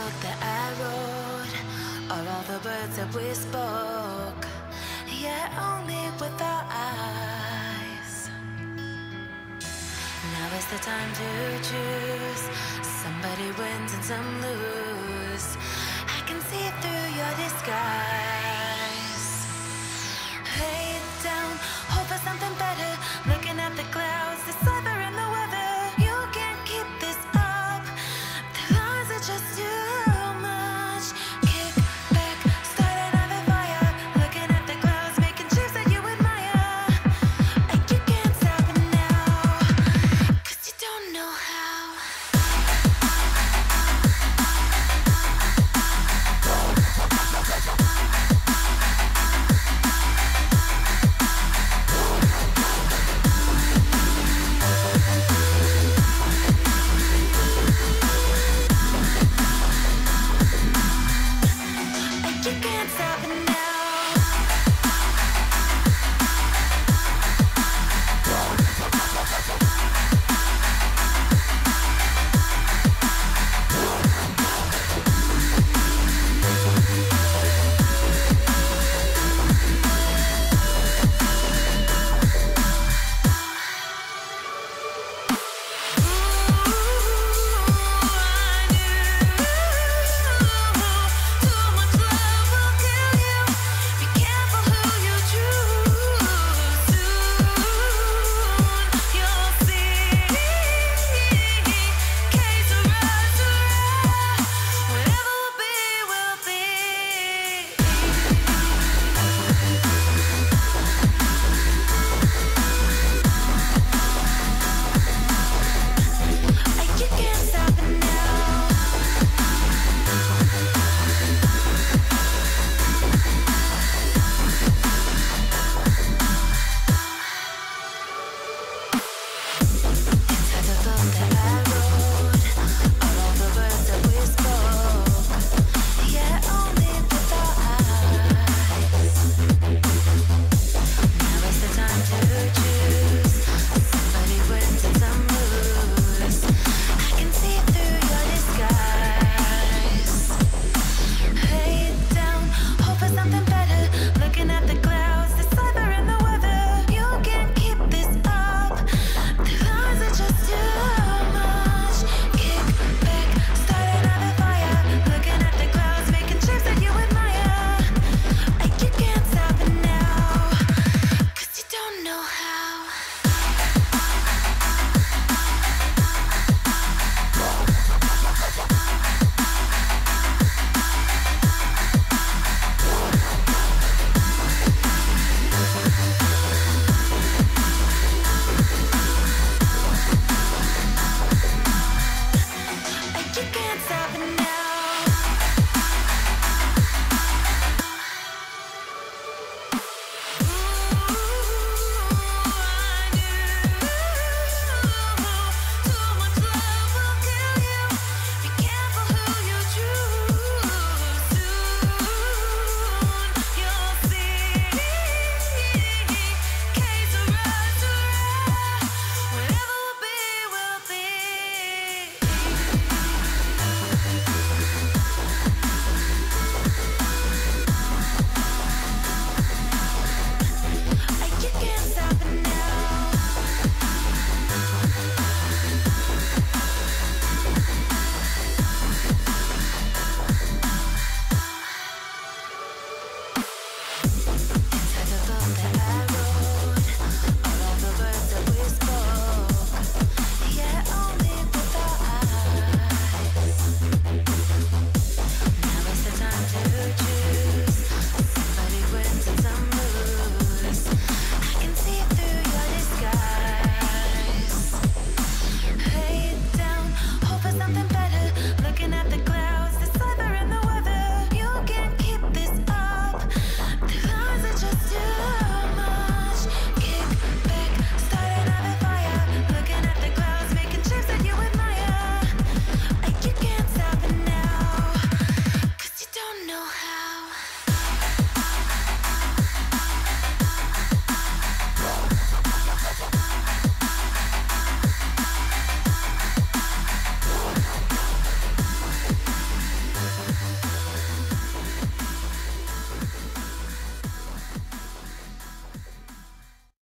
book that I wrote, or all the words that we spoke, yet only with our eyes. Now is the time to choose. Somebody wins and some lose. I can see through your disguise. Lay down, hope for something better. Looking at the clouds, the silver and the weather. You can't keep this up. The lines are just you. You can't stop now.